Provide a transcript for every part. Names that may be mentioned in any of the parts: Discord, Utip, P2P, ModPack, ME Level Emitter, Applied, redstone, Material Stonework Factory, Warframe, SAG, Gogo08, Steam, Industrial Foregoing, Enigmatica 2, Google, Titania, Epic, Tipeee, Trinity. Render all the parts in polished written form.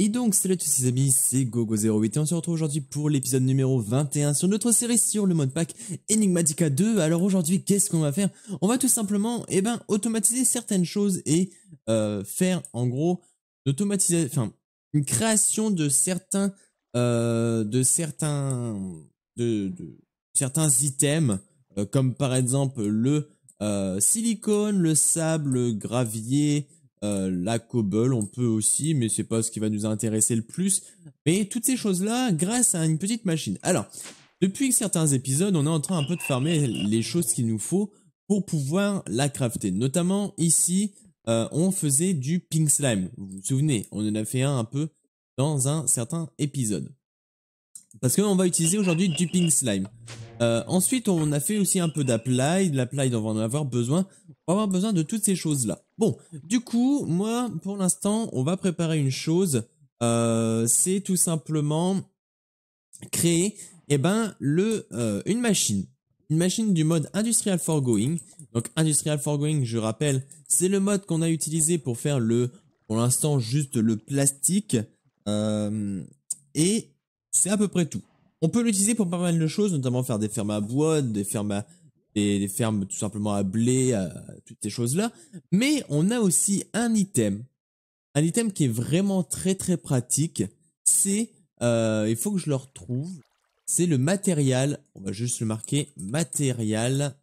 Et donc salut à tous les amis, c'est Gogo08 et on se retrouve aujourd'hui pour l'épisode numéro 21 sur notre série sur le modpack Enigmatica 2. Alors aujourd'hui, qu'est-ce qu'on va faire? On va tout simplement automatiser certaines choses et faire en gros une création de certains items comme par exemple le silicone, le sable, le gravier, la cobble, on peut aussi, mais c'est pas ce qui va nous intéresser le plus. Mais toutes ces choses-là, grâce à une petite machine. Alors, depuis certains épisodes, on est en train un peu de farmer les choses qu'il nous faut pour pouvoir la crafter. Notamment ici, on faisait du pink slime. Vous vous souvenez, on en a fait un peu dans un certain épisode. Parce qu'on va utiliser aujourd'hui du pink slime. Ensuite, on a fait aussi un peu d'applied. L'applied, on va en avoir besoin. On va avoir besoin de toutes ces choses-là. Bon, du coup, moi, pour l'instant, on va préparer une chose. C'est tout simplement créer une machine. Une machine du mode Industrial Foregoing. Donc, Industrial Foregoing, je rappelle, c'est le mode qu'on a utilisé pour faire le, pour l'instant, juste le plastique. Et c'est à peu près tout. On peut l'utiliser pour pas mal de choses, notamment faire des fermes à bois, des fermes tout simplement à blé, toutes ces choses-là. Mais on a aussi un item qui est vraiment très très pratique. C'est, il faut que je le retrouve, c'est le matériel. On va juste le marquer, matériel,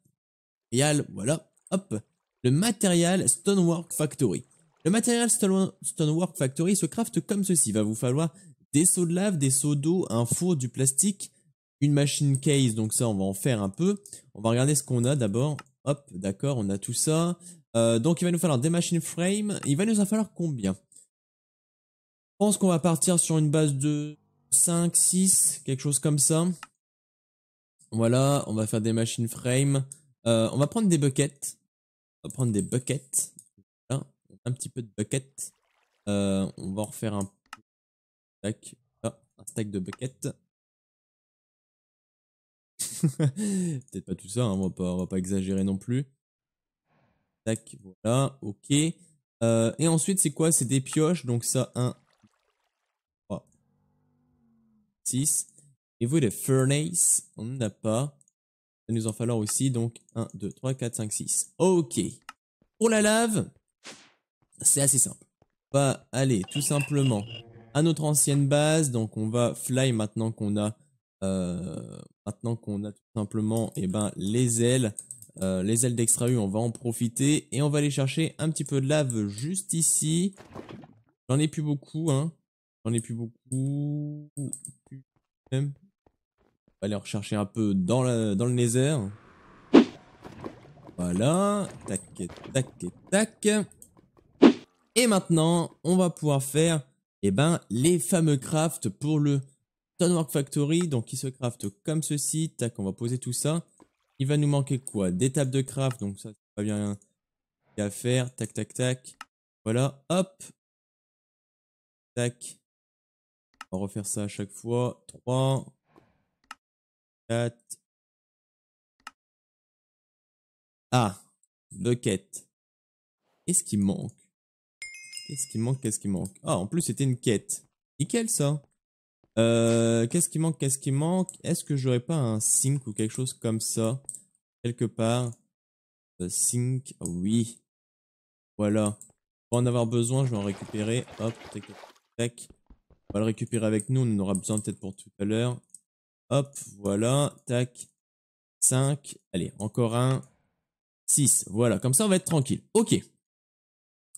voilà, hop. Le Material Stonework Factory. Le Material Stonework Factory se crafte comme ceci. Il va vous falloir des seaux de lave, des seaux d'eau, un four, du plastique, une machine case, donc ça on va en faire un peu. On va regarder ce qu'on a d'abord. Hop, d'accord, on a tout ça. Donc il va nous falloir des machine frame. Il va nous en falloir combien? Je pense qu'on va partir sur une base de 5, 6, quelque chose comme ça. Voilà, on va faire des machine frame. On va prendre des buckets. On va prendre des buckets. Là, on a un petit peu de buckets. On va en refaire un peu. Ah, un stack de bucket. Peut-être pas tout ça, hein, on va pas exagérer non plus. Tac, voilà, ok. Et ensuite, c'est quoi? C'est des pioches, donc ça, 1, 3, 6. Et vous, les furnace, on n'en a pas. Ça nous en falloir aussi, donc 1, 2, 3, 4, 5, 6. Ok. Pour la lave, c'est assez simple. On va aller tout simplement à notre ancienne base, donc on va fly maintenant qu'on a tout simplement les ailes d'extra-U, on va en profiter et on va aller chercher un petit peu de lave juste ici. J'en ai plus beaucoup, hein. Même. On va aller en rechercher un peu dans, dans le nether. Voilà, tac, tac, tac. Et maintenant, on va pouvoir faire les fameux crafts pour le Stonework Factory. Donc il se crafte comme ceci. Tac, on va poser tout ça. Il va nous manquer quoi? Des tables de craft. Donc ça, c'est pas bien à faire. Tac, tac, tac. Voilà, hop. Tac. On va refaire ça à chaque fois. 3, 4. Ah, bucket. Qu'est-ce qui manque? Qu'est-ce qui manque? Ah, en plus, c'était une quête. Nickel, ça. Qu'est-ce qui manque? Est-ce que j'aurais pas un sink ou quelque chose comme ça? Quelque part. Sink, oui. Voilà. Pour en avoir besoin, je vais en récupérer. Hop, tac, tac, tac. On va le récupérer avec nous. On en aura besoin peut-être pour tout à l'heure. Hop, voilà. Tac. 5. Allez, encore un. 6. Voilà, comme ça, on va être tranquille. Ok.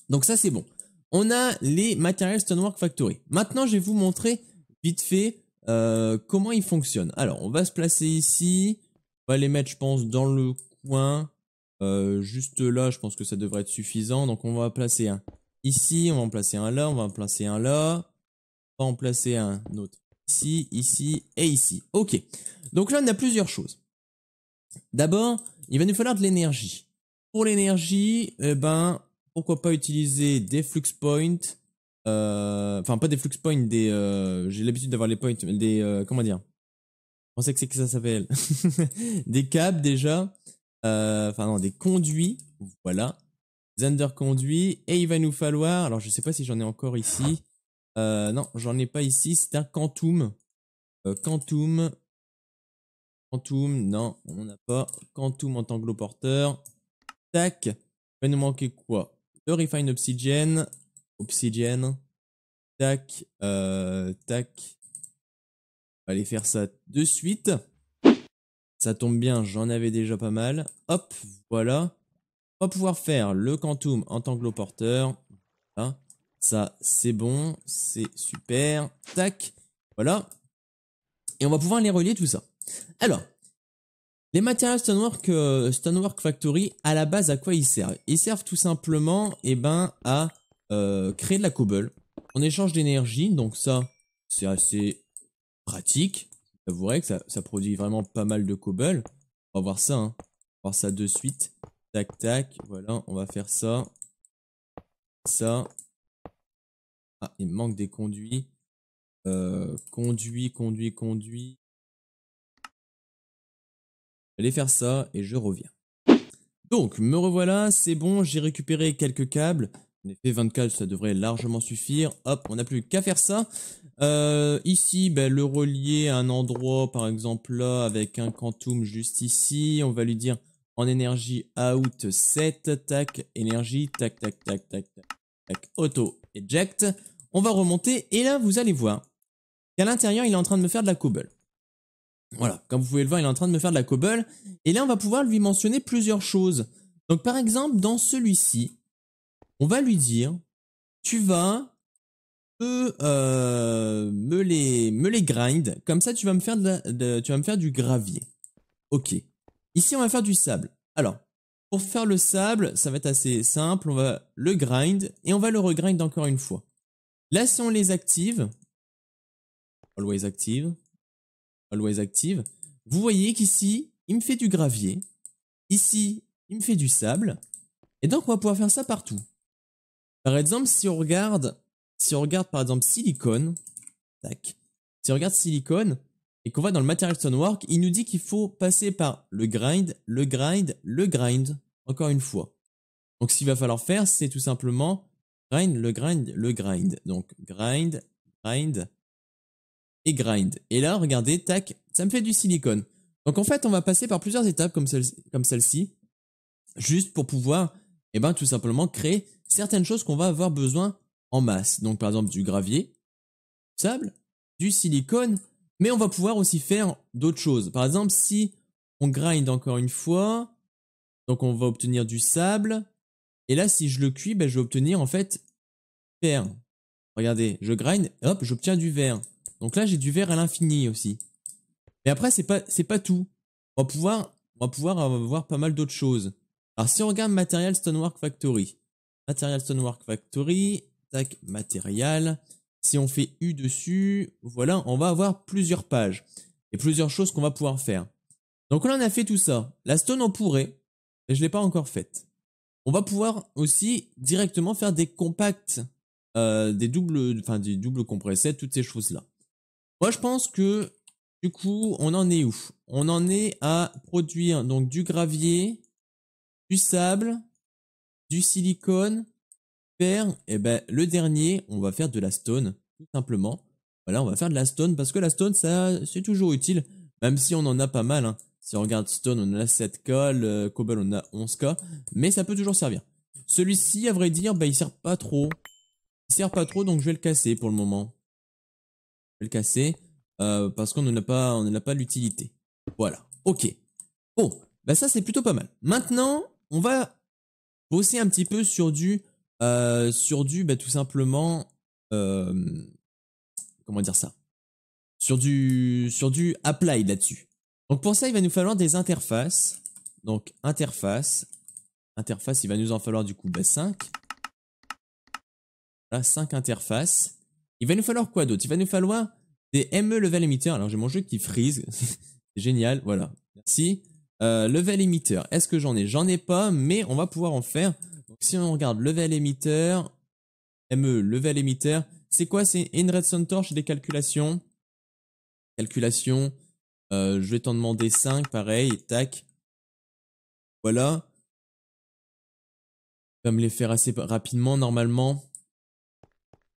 Donc ça, c'est bon. On a les Material Stonework Factory. Maintenant, je vais vous montrer vite fait comment ils fonctionnent. Alors, on va se placer ici. On va les mettre, je pense, dans le coin. Juste là, je pense que ça devrait être suffisant. Donc, on va placer un ici. On va en placer un là. On va en placer un là. On va en placer un autre ici, ici et ici. OK. Donc là, on a plusieurs choses. D'abord, il va nous falloir de l'énergie. Pour l'énergie, pourquoi pas utiliser des flux points, enfin pas des flux points, des j'ai l'habitude d'avoir les points, des comment dire, je pensais que c'est que ça s'appelle, des câbles déjà, enfin non, des conduits, voilà, des underconduits, et il va nous falloir, alors je sais pas si j'en ai encore ici, Non, j'en ai pas ici. C'est un quantum. Quantum, non, on n'a pas. Quantum en tanglo porteur. Tac. Il va nous manquer quoi? Le refine oxygène. Tac. Tac. On va aller faire ça de suite. Ça tombe bien, j'en avais déjà pas mal. Hop, voilà. On va pouvoir faire le quantum en tanglo porteur. Voilà. Ça, c'est bon. C'est super. Tac. Voilà. Et on va pouvoir les relier tout ça. Alors, les Material Stonework, Factory, à la base, à quoi ils servent? Ils servent tout simplement à créer de la cobble en échange d'énergie. Donc ça, c'est assez pratique. Je vous avouerai que ça produit vraiment pas mal de cobble. On va voir ça, hein. On va voir ça de suite. Tac, tac. Voilà, on va faire ça. Ça. Ah, il me manque des conduits. Conduits. Allez faire ça et je reviens. Donc, me revoilà, c'est bon, j'ai récupéré quelques câbles. En effet, 20 câbles, ça devrait largement suffire. Hop, on n'a plus qu'à faire ça. Ici, ben, le relier à un endroit, par exemple là, avec un quantum juste ici. On va lui dire en énergie out 7, tac, énergie, tac, tac, tac, tac, tac, tac, auto, eject. On va remonter et là, vous allez voir qu'à l'intérieur, il est en train de me faire de la cobble. Voilà, comme vous pouvez le voir, il est en train de me faire de la cobble. Et là, on va pouvoir lui mentionner plusieurs choses. Donc, par exemple, dans celui-ci, on va lui dire, tu vas me les grind. Comme ça, tu vas me faire du gravier. Ok. Ici, on va faire du sable. Alors, pour faire le sable, ça va être assez simple. On va le grind et on va le regrind encore une fois. Là, si on les active, always active. Vous voyez qu'ici, il me fait du gravier. Ici, il me fait du sable. Et donc, on va pouvoir faire ça partout. Par exemple, si on regarde par exemple silicone, tac. Si on regarde silicone et qu'on va dans le Material Stonework, il nous dit qu'il faut passer par le grind, encore une fois. Donc, ce qu'il va falloir faire, c'est tout simplement grind, le grind. Donc, grind, grind. Et là, regardez, tac, ça me fait du silicone. Donc en fait, on va passer par plusieurs étapes comme celle-ci, juste pour pouvoir, tout simplement créer certaines choses qu'on va avoir besoin en masse. Donc par exemple du gravier, du sable, du silicone, mais on va pouvoir aussi faire d'autres choses. Par exemple, si on grind encore une fois, donc on va obtenir du sable. Et là, si je le cuis, ben, je vais obtenir en fait du verre. Regardez, je grind, hop, j'obtiens du verre. Donc là, j'ai du verre à l'infini aussi. Mais après, c'est pas tout. On va pouvoir avoir pas mal d'autres choses. Alors, si on regarde Material Stonework Factory. Tac, matériel. Si on fait U dessus, voilà, on va avoir plusieurs pages. Et plusieurs choses qu'on va pouvoir faire. Donc là, on a fait tout ça. La stone, on pourrait. Mais je ne l'ai pas encore faite. On va pouvoir aussi directement faire des compacts. Des doubles compressets, toutes ces choses-là. Moi, je pense que, du coup, on en est où? On en est à produire donc du gravier, du sable, du silicone, fer, et ben le dernier, on va faire de la stone, tout simplement. Voilà, on va faire de la stone, parce que la stone, ça c'est toujours utile, même si on en a pas mal. Hein. Si on regarde stone, on en a 7K, le cobble, on en a 11K, mais ça peut toujours servir. Celui-ci, à vrai dire, ben, il sert pas trop. Donc je vais le casser pour le moment. Je vais le casser parce qu'on n'en a pas l'utilité. Voilà, ok. Bon, bah ça c'est plutôt pas mal. Maintenant, on va bosser un petit peu sur du Applied là-dessus. Donc pour ça, il va nous falloir des interfaces. Donc interface, il va nous en falloir du coup bah, 5. Voilà, 5 interfaces. Il va nous falloir quoi d'autre? Il va nous falloir des ME Level Emitter. Alors, j'ai mon jeu qui freeze. C'est génial, voilà. Merci. Level Emitter. Est-ce que j'en ai? J'en ai pas, mais on va pouvoir en faire. Donc, si on regarde Level Emitter, ME Level Emitter, c'est quoi? C'est une redstone torch, des calculations. Je vais t'en demander 5, pareil, tac. Voilà. Je vais me les faire assez rapidement, normalement.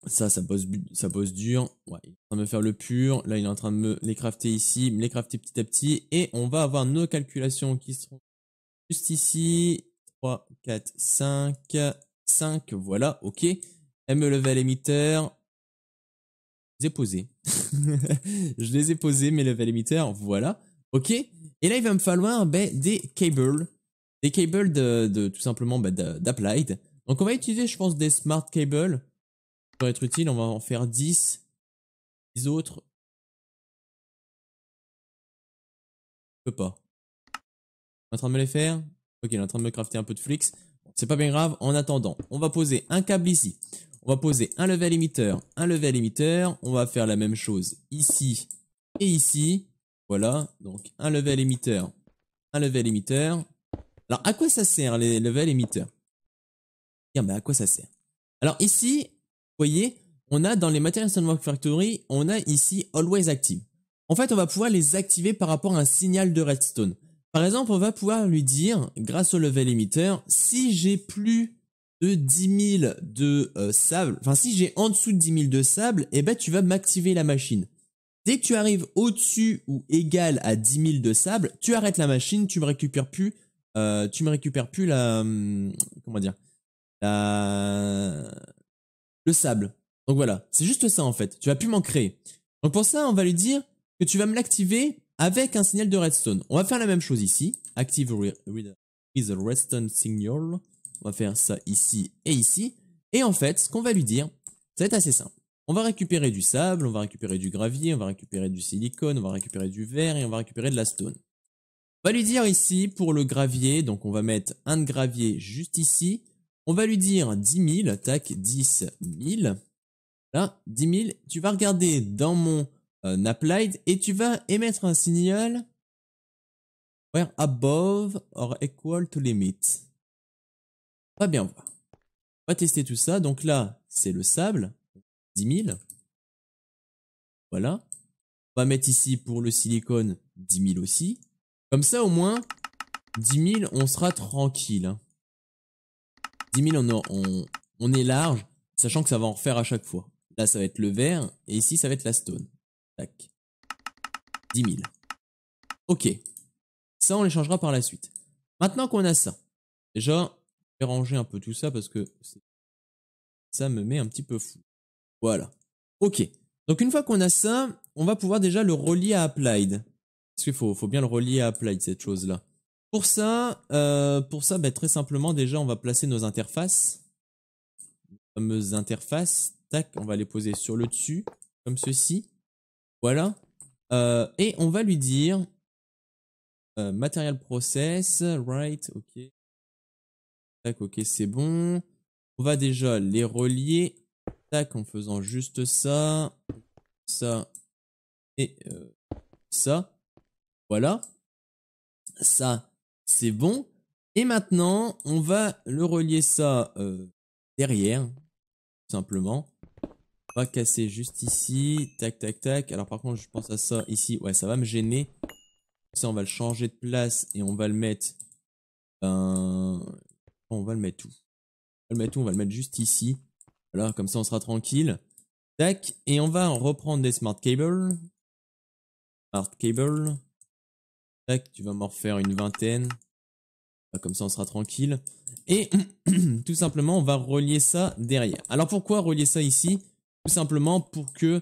Ça bosse dur. Ouais, il est en train de me faire le pur. Là, il est en train de me les crafter ici, me les crafter petit à petit. Et on va avoir nos calculations qui seront juste ici. 3, 4, 5, 5. Voilà, ok. ME Level Emitter. Je les ai posés. Je les ai posés, mes Level Emitter. Voilà, ok. Et là, il va me falloir des cables. Des cables de tout simplement d'Applied. Donc, on va utiliser, je pense, des smart cables. Ça va être utile, on va en faire 10. Les autres. Je peux pas. Il est en train de me les faire. Ok, il est en train de me crafter un peu de flix. Bon, c'est pas bien grave. En attendant, on va poser un câble ici. On va poser un level emitter, un level emitter. On va faire la même chose ici et ici. Voilà. Donc, un level emitter, un level emitter. Alors, à quoi ça sert les level emitters? Tiens, mais à quoi ça sert? Alors, ici, vous voyez, on a dans les Material Stonework Factory, on a ici Always Active. En fait, on va pouvoir les activer par rapport à un signal de redstone. Par exemple, on va pouvoir lui dire, grâce au level emitter, si j'ai plus de 10 000 de sable, enfin si j'ai en dessous de 10 000 de sable, eh ben tu vas m'activer la machine. Dès que tu arrives au-dessus ou égal à 10 000 de sable, tu arrêtes la machine, tu me récupères plus la, comment dire, le sable. Donc voilà, c'est juste ça en fait. Tu vas plus m'en créer. Donc pour ça, on va lui dire que tu vas me l'activer avec un signal de redstone. On va faire la même chose ici. Active with a redstone signal. On va faire ça ici et ici. Et en fait, ce qu'on va lui dire, ça va être assez simple. On va récupérer du sable, on va récupérer du gravier, on va récupérer du silicone, on va récupérer du verre et on va récupérer de la stone. On va lui dire ici pour le gravier, donc on va mettre un de gravier juste ici. On va lui dire 10 000, tac, 10 000. Là, 10 000. Tu vas regarder dans mon Applied et tu vas émettre un signal where above or equal to limit. On va bien voir. On va tester tout ça. Donc là, c'est le sable, 10 000. Voilà. On va mettre ici pour le silicone, 10 000 aussi. Comme ça, au moins, 10 000, on sera tranquille. 10 000, on est large, sachant que ça va en refaire à chaque fois. Là, ça va être le verre, et ici, ça va être la stone. Tac. 10 000. Ok. Ça, on les changera par la suite. Maintenant qu'on a ça, déjà, je vais ranger un peu tout ça, parce que ça me met un petit peu fou. Voilà. Ok. Donc, une fois qu'on a ça, on va pouvoir déjà le relier à Applied. Parce qu'il faut bien le relier à Applied, cette chose-là. Pour ça, très simplement, déjà, on va placer nos interfaces. Les fameuses interfaces. Tac, on va les poser sur le dessus, comme ceci. Voilà. Et on va lui dire Material Process, right, ok. Tac, ok, c'est bon. On va déjà les relier. Tac, en faisant juste ça. Ça. Et ça. Voilà. Ça. C'est bon. Et maintenant, on va le relier ça derrière, tout simplement. On va casser juste ici. Tac, tac, tac. Alors par contre, je pense à ça ici. Ouais, ça va me gêner. Ça, on va le changer de place et on va le mettre... on va le mettre où? On va le mettre où? On va le mettre juste ici. Voilà, comme ça, on sera tranquille. Tac. Et on va reprendre des smart cables. Smart cables. Tac, tu vas m'en refaire une vingtaine. Comme ça, on sera tranquille. Et tout simplement, on va relier ça derrière. Alors, pourquoi relier ça ici? Tout simplement pour que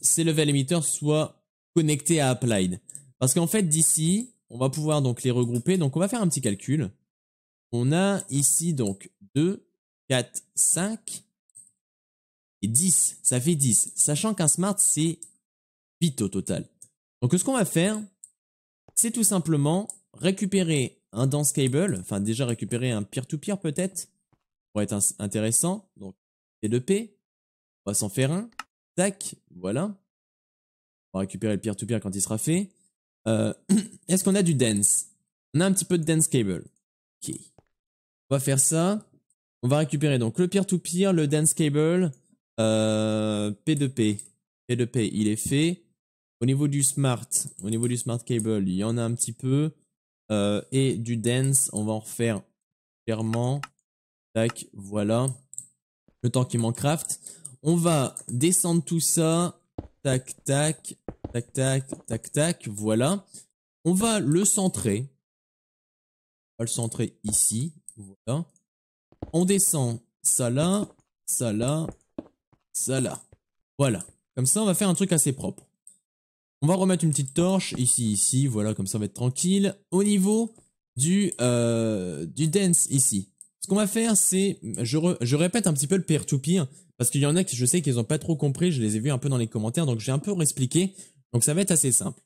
ces level emitters soient connectés à Applied. Parce qu'en fait, d'ici, on va pouvoir donc les regrouper. Donc, on va faire un petit calcul. On a ici donc 2, 4, 5 et 10. Ça fait 10. Sachant qu'un smart, c'est 8 au total. Donc, ce qu'on va faire... c'est tout simplement récupérer un dense cable, enfin déjà récupérer un peer-to-peer peut-être, pour être intéressant. Donc P2P, on va s'en faire un, tac, voilà. On va récupérer le peer-to-peer quand il sera fait. Est-ce qu'on a du dense? On a un petit peu de dense cable. Ok. On va faire ça. On va récupérer donc le peer-to-peer, le dense cable, P2P. P2P, il est fait. Au niveau du smart cable, il y en a un petit peu. Et du dense, on va en refaire clairement. Tac, voilà. le temps qu'il m'en crafte. On va descendre tout ça. Tac, tac, tac, tac, tac, tac. Voilà. On va le centrer. On va le centrer ici. Voilà. On descend ça là, ça là, ça là. Voilà. Comme ça, on va faire un truc assez propre. On va remettre une petite torche ici, ici. Voilà, comme ça, on va être tranquille. Au niveau du dance ici. Ce qu'on va faire, c'est... Je répète un petit peu le peer-to-peer. Parce qu'il y en a qui, je sais qu'ils n'ont pas trop compris. Je les ai vus un peu dans les commentaires. Donc, j'ai un peu réexpliqué. Donc, ça va être assez simple.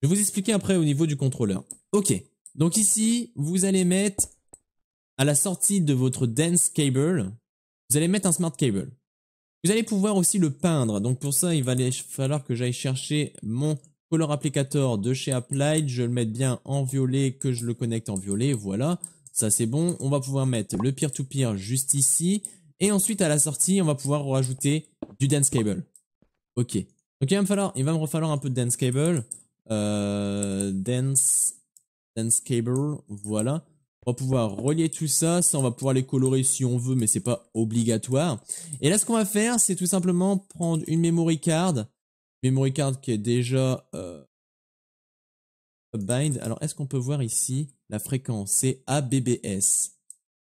Je vais vous expliquer après au niveau du contrôleur. OK. Donc, ici, vous allez mettre... À la sortie de votre dense cable, vous allez mettre un smart cable. Vous allez pouvoir aussi le peindre. Donc pour ça, il va falloir que j'aille chercher mon color applicator de chez Applied. Je le mette bien en violet, que je le connecte en violet. Voilà, ça c'est bon. On va pouvoir mettre le peer-to-peer juste ici. Et ensuite, à la sortie, on va pouvoir rajouter du dense cable. OK. Donc il va me falloir un peu de dense cable. Dense cable, voilà. On va pouvoir relier tout ça. Ça, on va pouvoir les colorer si on veut, mais c'est pas obligatoire. Et là, ce qu'on va faire, c'est tout simplement prendre une memory card. Memory card qui est déjà bind. Alors, est-ce qu'on peut voir ici la fréquence? C'est ABBS.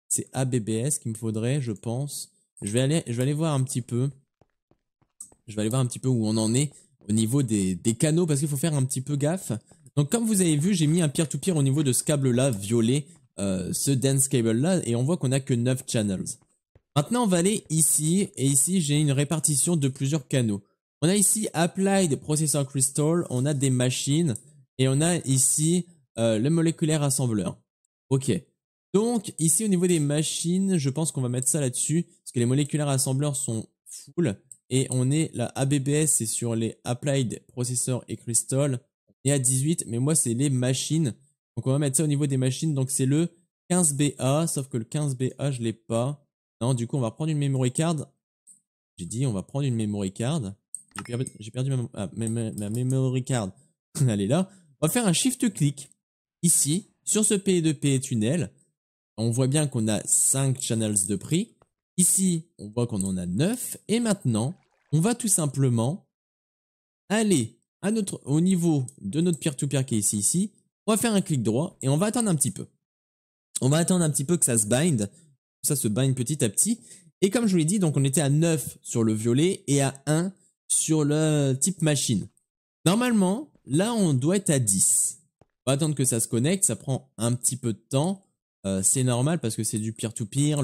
C'est ABBS qu'il me faudrait, je pense. Je vais aller voir un petit peu. Je vais aller voir un petit peu où on en est au niveau des canaux, parce qu'il faut faire un petit peu gaffe. Donc, comme vous avez vu, j'ai mis un peer-to-peer au niveau de ce câble-là, violet. Ce dense cable là, et on voit qu'on a que 9 channels. Maintenant on va aller ici, et ici j'ai une répartition de plusieurs canaux. On a ici Applied Processor Crystal, on a des machines, et on a ici le moléculaire assembler. OK. Donc ici au niveau des machines, je pense qu'on va mettre ça là-dessus, parce que les moléculaires assembleurs sont full, et on est la ABBS, c'est sur les Applied Processor et Crystal, et à 18, mais moi c'est les machines. Donc on va mettre ça au niveau des machines, donc c'est le 15BA, sauf que le 15BA je l'ai pas. Non, du coup on va prendre une memory card. J'ai dit on va prendre une memory card. J'ai perdu ma memory card. Elle est là. On va faire un shift-click ici, sur ce P2P tunnel. On voit bien qu'on a 5 channels de prix. Ici, on voit qu'on en a 9. Et maintenant, on va tout simplement aller à notre, au niveau de notre peer-to-peer qui est ici. On va faire un clic droit et on va attendre un petit peu. On va attendre un petit peu que ça se bind. Ça se bind petit à petit. Et comme je vous l'ai dit, donc on était à 9 sur le violet et à 1 sur le type machine. Normalement, là on doit être à 10. On va attendre que ça se connecte. Ça prend un petit peu de temps. C'est normal parce que c'est du peer-to-peer.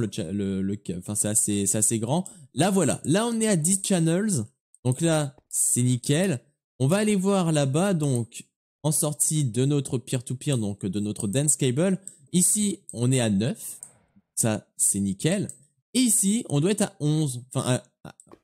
Enfin, c'est assez grand. Là voilà. Là on est à 10 channels. Donc là, c'est nickel. On va aller voir là-bas donc... En sortie de notre peer-to-peer, donc de notre dense cable. Ici, on est à 9. Ça, c'est nickel. Et ici, on doit être à 11. Enfin, non,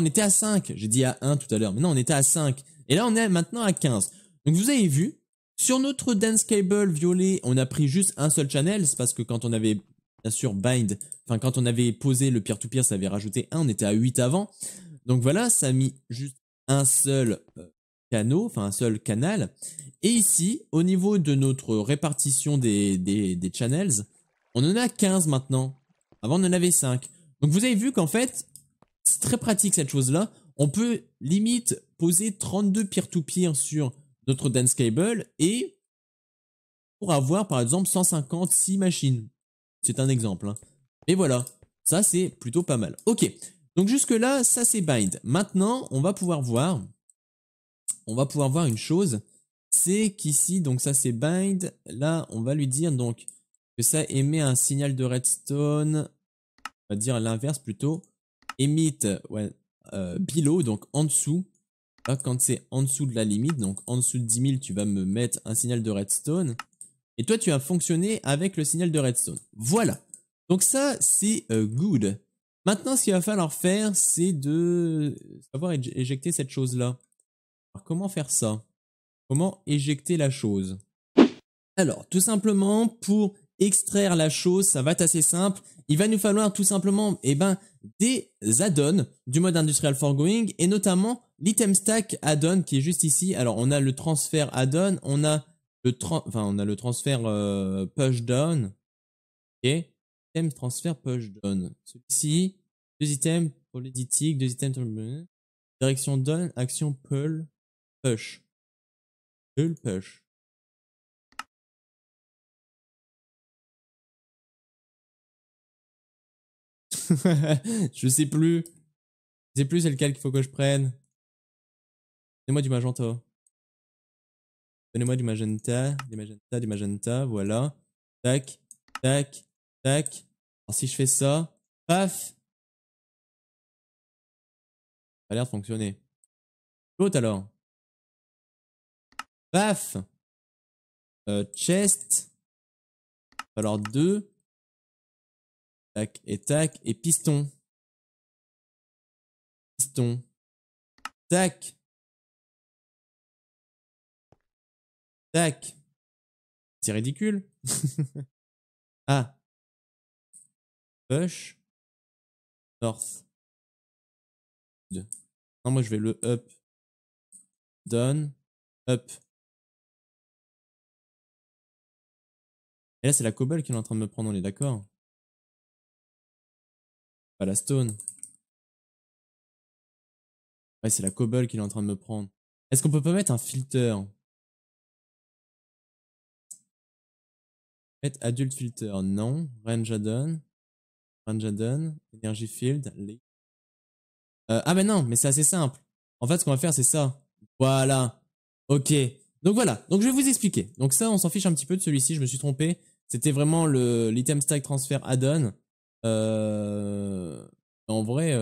on était à 5. J'ai dit à 1 tout à l'heure. Mais non, on était à 5. Et là, on est maintenant à 15. Donc, vous avez vu, sur notre dense cable violet, on a pris juste un seul channel. C'est parce que quand on avait, bien sûr, bind, enfin, quand on avait posé le peer-to-peer, ça avait rajouté 1. On était à 8 avant. Donc, voilà, ça a mis juste un seul... un seul canal. Et ici, au niveau de notre répartition des channels, on en a 15 maintenant. Avant, on en avait 5. Donc, vous avez vu qu'en fait, c'est très pratique cette chose-là. On peut limite poser 32 peer-to-peer sur notre dense cable et pour avoir, par exemple, 156 machines. C'est un exemple. Hein. Et voilà. Ça, c'est plutôt pas mal. OK. Donc, jusque-là, ça, c'est bind. Maintenant, on va pouvoir voir... On va pouvoir voir une chose, c'est qu'ici, donc ça c'est bind, là on va lui dire donc que ça émet un signal de redstone, on va dire l'inverse plutôt, émite ouais, below, donc en dessous, là quand c'est en dessous de la limite, donc en dessous de 10 000 tu vas me mettre un signal de redstone, et toi tu vas fonctionner avec le signal de redstone, voilà, donc ça c'est good. Maintenant ce qu'il va falloir faire c'est de savoir éjecter cette chose là. Alors, comment faire ça? Comment éjecter la chose? Alors, tout simplement, pour extraire la chose, ça va être assez simple. Il va nous falloir tout simplement des add-ons du mode Industrial Foregoing et notamment l'item stack add-on qui est juste ici. Alors, on a le transfert add-on, on a le, transfert push-down. OK. Item transfert push-down. Celui-ci, 2 items pour l'éditique, 2 items pour le... Direction donne, action pull, push. Pull, push. Je sais plus. Je sais plus c'est lequel qu'il faut que je prenne. Donnez-moi du magenta. Donnez-moi du magenta, du magenta, du magenta, voilà. Tac, tac, tac. Alors si je fais ça, paf. Ça a l'air de fonctionner. L'autre alors. Paf. Chest. Alors deux. Tac. Et piston. Piston. Tac. Tac. C'est ridicule. Ah. Push. North. Non, moi je vais le up. Down. Up. Et là, c'est la cobble qui est en train de me prendre, on est d'accord? Pas la stone. Ouais, c'est la cobble qui est en train de me prendre. Est-ce qu'on peut pas mettre un filter? Mettre adult filter, non. Range add-on. Range add-on. Energy field. Ah mais non, mais c'est assez simple. En fait, ce qu'on va faire, c'est ça. Voilà. Ok. Donc voilà. Donc je vais vous expliquer. Donc ça, on s'en fiche un petit peu de celui-ci. Je me suis trompé. C'était vraiment l'item stack transfer add-on. En vrai,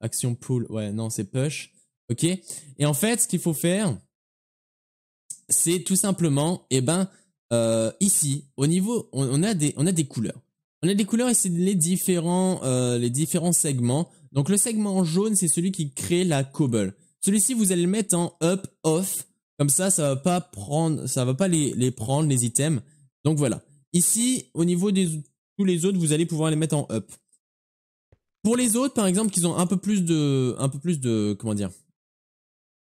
action pull. Ouais, non, c'est push. Ok. Et en fait, ce qu'il faut faire, c'est tout simplement, eh ben, ici, au niveau, on a des couleurs. On a des couleurs et c'est les différents segments. Donc le segment jaune, c'est celui qui crée la cobble. Celui-ci, vous allez le mettre en up, off. Comme ça, ça va pas les prendre, les items. Donc voilà. Ici, au niveau de tous les autres, vous allez pouvoir les mettre en up. Pour les autres, par exemple, qui ont un peu plus de, comment dire,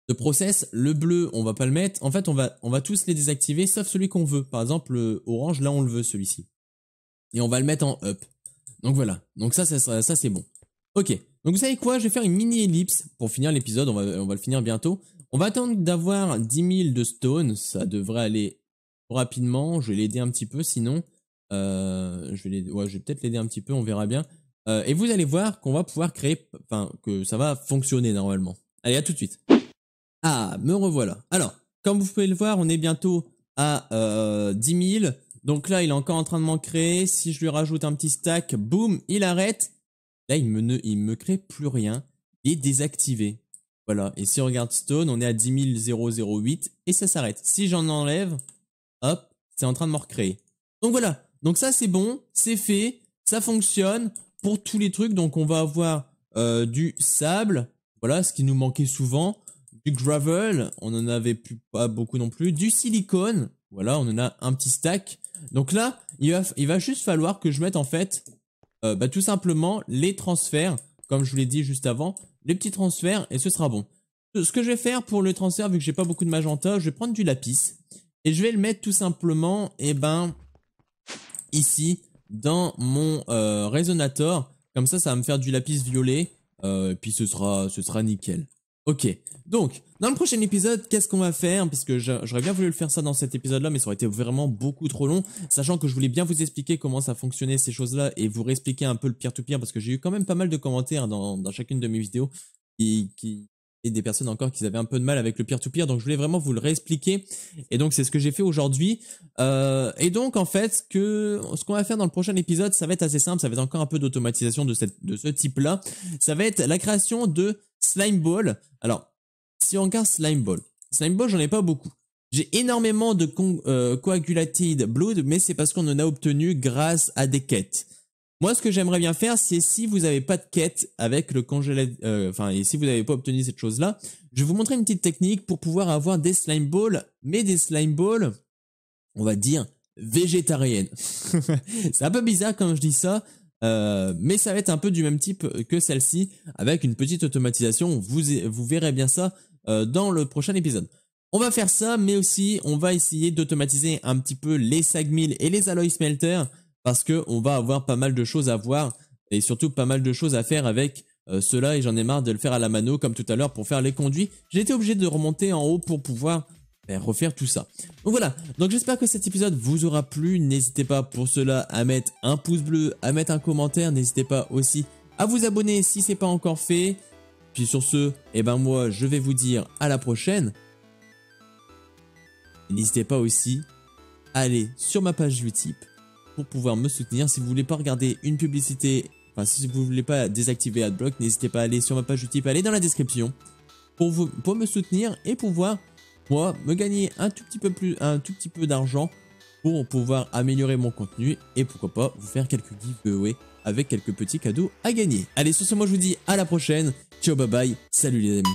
de process, le bleu, on va pas le mettre. En fait, on va tous les désactiver, sauf celui qu'on veut. Par exemple, le orange, là, on le veut, celui-ci. Et on va le mettre en up. Donc voilà. Donc ça c'est bon. Ok. Donc vous savez quoi, je vais faire une mini ellipse pour finir l'épisode, on va le finir bientôt. On va attendre d'avoir 10 000 de stone, ça devrait aller rapidement, je vais l'aider un petit peu sinon. Je vais peut-être l'aider un petit peu, on verra bien. Et vous allez voir qu'on va pouvoir créer, enfin que ça va fonctionner normalement. Allez, à tout de suite. Ah, me revoilà. Alors, comme vous pouvez le voir, on est bientôt à 10 000. Donc là, il est encore en train de m'en créer. Si je lui rajoute un petit stack, boum, il arrête. Là, il me crée plus rien. Il est désactivé. Voilà. Et si on regarde Stone, on est à 10 008 et ça s'arrête. Si j'en enlève, hop, c'est en train de me recréer. Donc voilà. Donc ça, c'est bon. C'est fait. Ça fonctionne pour tous les trucs. Donc on va avoir du sable. Voilà, ce qui nous manquait souvent. Du gravel. On en avait pas beaucoup non plus. Du silicone. Voilà, on en a un petit stack. Donc là, il va juste falloir que je mette en fait... tout simplement les transferts, comme je vous l'ai dit juste avant, les petits transferts et ce sera bon. Ce que je vais faire pour le transfert, vu que j'ai pas beaucoup de magenta, je vais prendre du lapis et je vais le mettre tout simplement, et ici dans mon résonator. Comme ça, ça va me faire du lapis violet et puis ce sera nickel. Ok, donc dans le prochain épisode, qu'est-ce qu'on va faire? Parce que j'aurais bien voulu le faire ça dans cet épisode-là, mais ça aurait été vraiment beaucoup trop long. Sachant que je voulais bien vous expliquer comment ça fonctionnait ces choses-là et vous réexpliquer un peu le peer-to-peer, parce que j'ai eu quand même pas mal de commentaires dans chacune de mes vidéos et des personnes encore qui avaient un peu de mal avec le peer-to-peer. Donc je voulais vraiment vous le réexpliquer et donc c'est ce que j'ai fait aujourd'hui. Et donc en fait, ce qu'on va faire dans le prochain épisode, ça va être assez simple, ça va être encore un peu d'automatisation de ce type-là. Ça va être la création de Slime Ball. Alors, si on regarde Slime Ball, j'en ai pas beaucoup. J'ai énormément de Coagulated Blood, mais c'est parce qu'on en a obtenu grâce à des quêtes. Moi, ce que j'aimerais bien faire, c'est si vous n'avez pas de quête avec le congélé, et si vous n'avez pas obtenu cette chose-là, je vais vous montrer une petite technique pour pouvoir avoir des Slime Balls, mais des Slime Balls, on va dire, végétariennes. C'est un peu bizarre quand je dis ça. Mais ça va être un peu du même type que celle-ci, avec une petite automatisation. Vous verrez bien ça dans le prochain épisode. On va faire ça, mais aussi on va essayer d'automatiser un petit peu les SAG mills et les alloy smelters, parce qu'on va avoir pas mal de choses à voir et surtout pas mal de choses à faire avec cela, et j'en ai marre de le faire à la mano comme tout à l'heure pour faire les conduits. J'ai été obligé de remonter en haut pour pouvoir refaire tout ça. Donc voilà, donc j'espère que cet épisode vous aura plu. N'hésitez pas pour cela à mettre un pouce bleu, à mettre un commentaire. N'hésitez pas aussi à vous abonner si c'est pas encore fait. Puis sur ce, eh ben moi je vais vous dire à la prochaine. N'hésitez pas aussi à aller sur ma page Utip pour pouvoir me soutenir. Si vous voulez pas regarder une publicité, enfin si vous voulez pas désactiver AdBlock, n'hésitez pas à aller sur ma page Utip, allez dans la description pour me soutenir et pouvoir moi me gagner un tout petit peu plus, un tout petit peu d'argent pour pouvoir améliorer mon contenu et pourquoi pas vous faire quelques giveaways avec quelques petits cadeaux à gagner. Allez, sur ce, moi je vous dis à la prochaine. Ciao, bye bye, salut les amis.